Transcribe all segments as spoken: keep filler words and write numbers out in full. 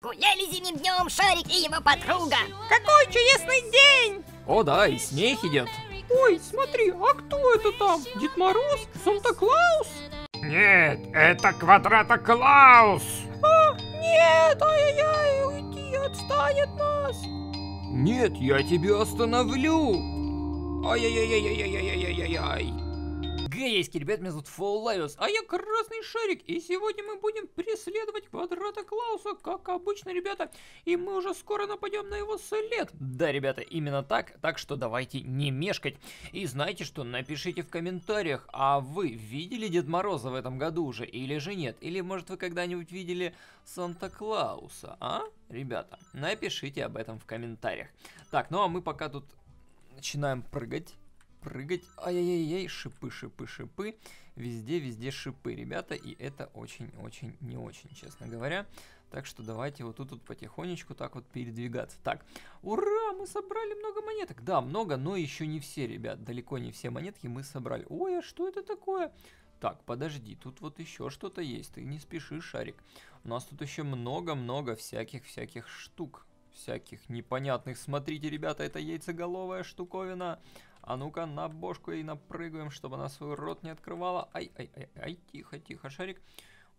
Гуляли зимним днем Шарик и его подруга. Какой чудесный день! О да, и снег идет. Ой, смотри, а кто это там? Дед Мороз? Санта-Клаус? Нет, это КвадратоКлаус. А, нет, ай-яй-яй, уйди, отстань от нас. Нет, я тебя остановлю. Ай-яй-яй-яй-яй-яй-яй-яй-яй. Гейский, ребят, меня зовут Флавиос, а я Красный Шарик, и сегодня мы будем преследовать КвадратоКлауса, как обычно, ребята, и мы уже скоро нападем на его след. Да, ребята, именно так, так что давайте не мешкать. И знаете что, напишите в комментариях, а вы видели Дед Мороза в этом году уже, или же нет, или может вы когда-нибудь видели Санта-Клауса, а? Ребята, напишите об этом в комментариях. Так, ну а мы пока тут начинаем прыгать. Прыгать. Ай-яй-яй-яй, шипы, шипы, шипы. Везде-везде шипы, ребята. И это очень-очень не очень, честно говоря. Так что давайте вот тут вот потихонечку так вот передвигаться. Так, ура, мы собрали много монеток. Да, много, но еще не все, ребят. Далеко не все монетки мы собрали. Ой, а что это такое? Так, подожди, тут вот еще что-то есть. Ты не спеши, Шарик. У нас тут еще много-много всяких-всяких штук. Всяких непонятных. Смотрите, ребята, это яйцеголовая штуковина. А ну-ка, на бошку и напрыгаем, чтобы она свой рот не открывала. Ай-ай-ай-ай, тихо-тихо, Шарик.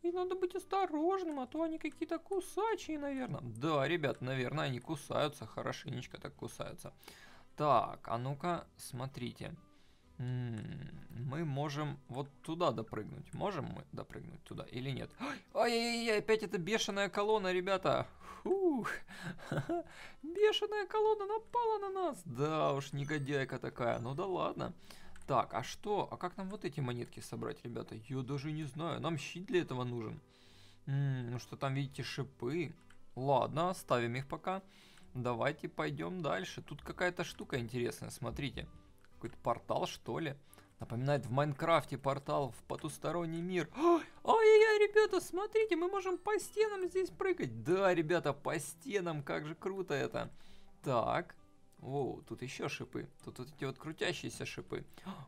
И надо быть осторожным, а то они какие-то кусачие, наверное. Да, ребят, наверное, они кусаются, хорошенечко так кусаются. Так, а ну-ка, смотрите. М-м-м, мы можем вот туда допрыгнуть. Можем мы допрыгнуть туда или нет? Ай-яй-яй, опять эта бешеная колонна, ребята. Фух, бешеная колонна напала на нас. Да уж, негодяйка такая, ну да ладно. Так, а что, а как нам вот эти монетки собрать, ребята? Я даже не знаю, нам щит для этого нужен. М-м, ну что, там, видите, шипы. Ладно, оставим их пока. Давайте пойдем дальше. Тут какая-то штука интересная, смотрите. Какой-то портал, что ли? Напоминает в Майнкрафте портал в потусторонний мир. Ай-яй-яй, ребята, смотрите, мы можем по стенам здесь прыгать. Да, ребята, по стенам, как же круто это. Так, воу, тут еще шипы. Тут вот эти вот крутящиеся шипы.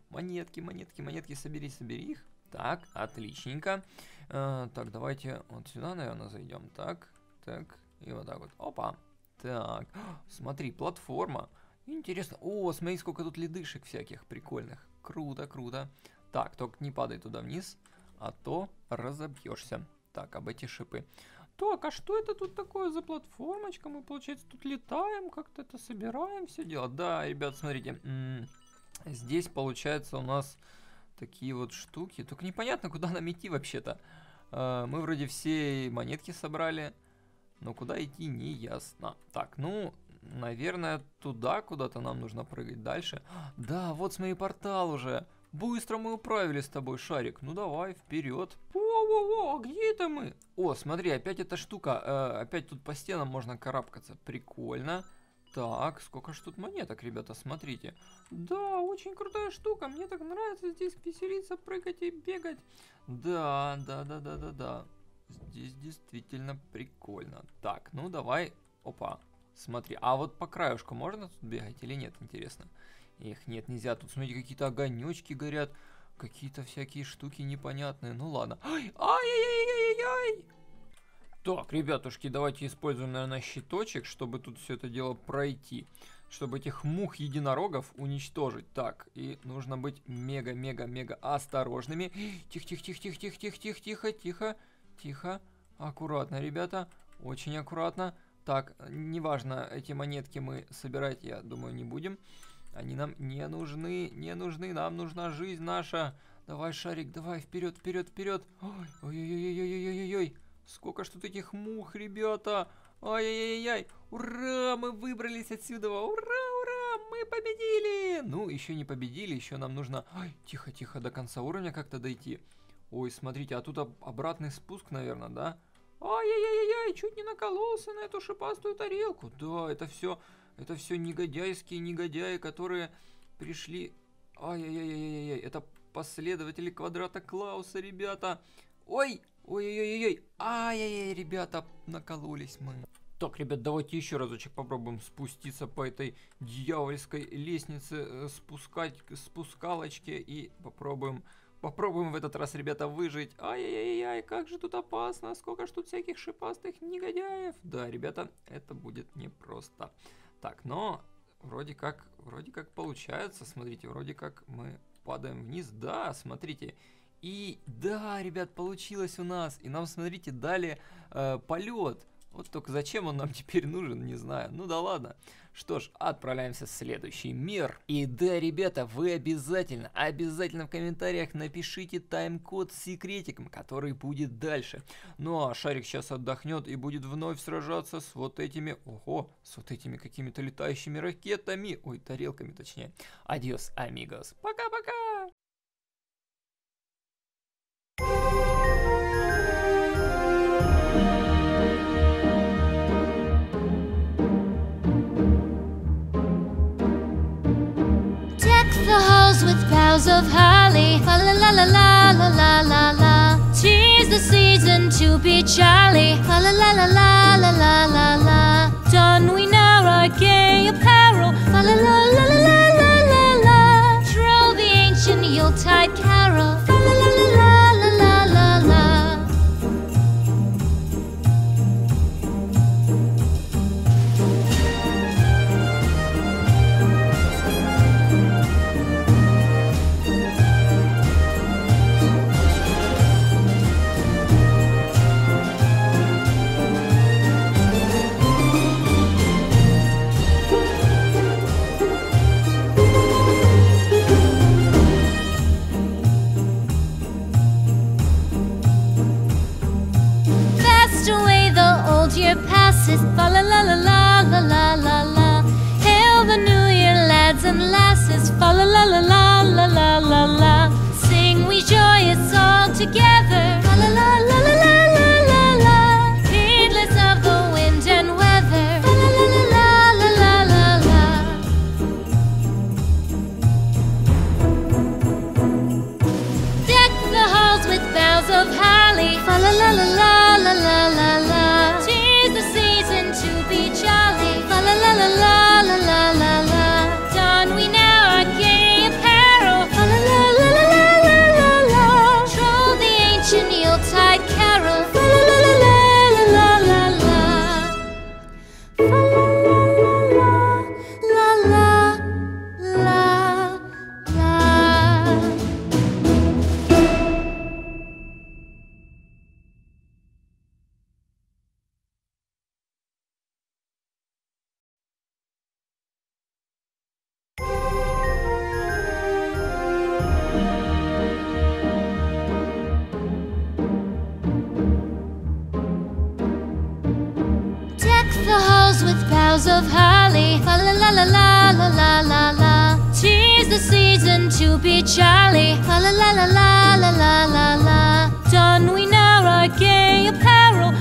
Монетки, монетки, монетки, собери, собери их. Так, отличненько. Э, так, давайте вот сюда, наверное, зайдем. Так, так, и вот так вот. Опа. Так, смотри, платформа. Интересно. О, смотри, сколько тут ледышек всяких прикольных. Круто, круто. Так, только не падай туда вниз, а то разобьешься. Так, об эти шипы. Так, а что это тут такое за платформочка? Мы, получается, тут летаем, как-то это собираем, все дело. Да, ребят, смотрите. Здесь, получается, у нас такие вот штуки. Только непонятно, куда нам идти вообще-то. Мы вроде все монетки собрали, но куда идти не ясно. Так, ну... Наверное, туда куда-то нам нужно прыгать дальше. Да, вот смотри, портал уже. Быстро мы управились с тобой, Шарик. Ну давай, вперед. Во-во-во, а где это мы? О, смотри, опять эта штука. Э, опять тут по стенам можно карабкаться. Прикольно. Так, сколько ж тут монеток, ребята, смотрите. Да, очень крутая штука. Мне так нравится здесь веселиться, прыгать и бегать. Да, да, да, да, да, да. Здесь действительно прикольно. Так, ну давай. Опа. Смотри, а вот по краюшку можно тут бегать или нет, интересно? Их нет, нельзя. Тут, смотрите, какие-то огонечки горят, какие-то всякие штуки непонятные. Ну ладно. Ай-яй-яй-яй-яй! Так, ребятушки, давайте используем, наверное, щиточек, чтобы тут все это дело пройти. Чтобы этих мух-единорогов уничтожить. Так, и нужно быть мега-мега-мега осторожными. Тихо-тихо-тихо-тихо-тихо-тихо-тихо-тихо. Тихо. Аккуратно, ребята. Очень аккуратно. Так, неважно, эти монетки мы собирать, я думаю, не будем. Они нам не нужны, не нужны, нам нужна жизнь наша. Давай, Шарик, давай, вперед, вперед, вперед. Ой-ой-ой-ой-ой-ой-ой-ой. Сколько ж тут этих мух, ребята. Ой-ой-ой-ой. Ура, мы выбрались отсюда. Ура, ура, мы победили. Ну, еще не победили, еще нам нужно... Тихо-тихо, до конца уровня как-то дойти. Ой, смотрите, а тут обратный спуск, наверное, да? Ай-яй-яй-яй, чуть не накололся на эту шипастую тарелку. Да, это все, это все негодяйские негодяи, которые пришли... Ай-яй-яй-яй-яй, это последователи КвадратоКлауса, ребята. Ой, ой-ой-ой-ой, ай-яй-яй, ребята, накололись мы. Так, ребят, давайте еще разочек попробуем спуститься по этой дьявольской лестнице, спускать, спускалочке и попробуем Попробуем в этот раз, ребята, выжить. Ай-яй-яй, как же тут опасно. Сколько ж тут всяких шипастых негодяев. Да, ребята, это будет непросто. Так, но вроде как, вроде как получается. Смотрите, вроде как мы падаем вниз. Да, смотрите. И да, ребят, получилось у нас. И нам, смотрите, дали э, полет. Вот только зачем он нам теперь нужен, не знаю. Ну да ладно. Что ж, отправляемся в следующий мир. И да, ребята, вы обязательно, обязательно в комментариях напишите тайм-код с секретиком, который будет дальше. Ну а шарик сейчас отдохнет и будет вновь сражаться с вот этими, ого, с вот этими какими-то летающими ракетами. Ой, тарелками точнее. Адьос, амигос. Пока-пока! With boughs of holly, fa la la la la la la la la. Tis the season to be jolly, fa la la la la la la la la. Don we now our gay apparel, fa la la la la la la la. Troll the ancient Yuletide carol, fa la la la la la la la. Passes, fa la la la la la la la la. Hail the new year, lads and lasses, fa la la la la la la la la. Sing we joyous all together, fa la la la la la la la la. Heedless of the wind and weather, fa la la la la la la la la. Deck the halls with boughs of holly, fa la la la la la la la la. La la la la la la. Don we now our gay apparel, fa la la la la la la la. Troll the ancient Yuletide carol, fa la la la la la la la. Fa la la la la la la. Of holly, fa la la la la la la la la. Tis the season to be jolly, fa la la la la la la la la. Don we now our gay apparel,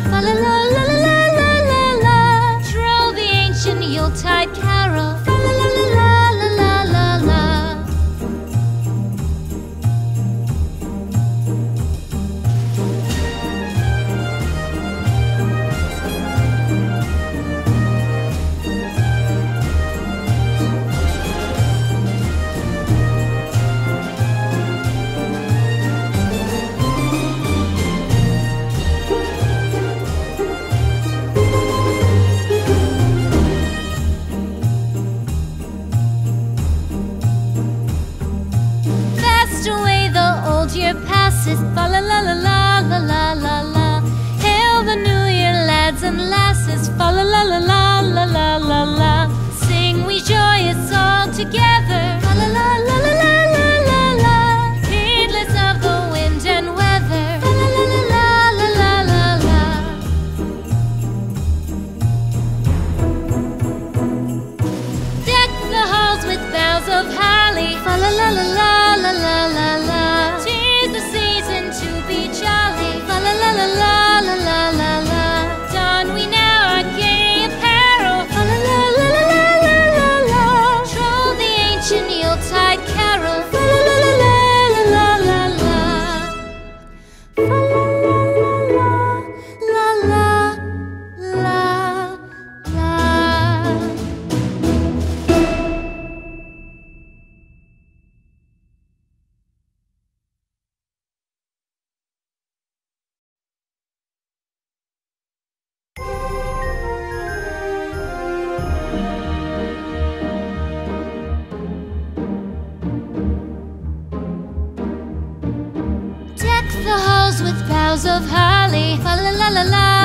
fa la la la la la la la. Troll the ancient Yuletide carol, fa la la la la la la la la. Fa la la la la la la la la. Hail the new year, lads and lasses, fa la la la la la la la la. Sing we joyous all together, fa la la la la la la la la. Heedless of the wind and weather, fa la la la la la la la la. Deck the halls with boughs of holly, fa la la la la la la la la. Jolly, fa la la la la la la la. Don we now our gay apparel. with boughs of holly, fa la la la la.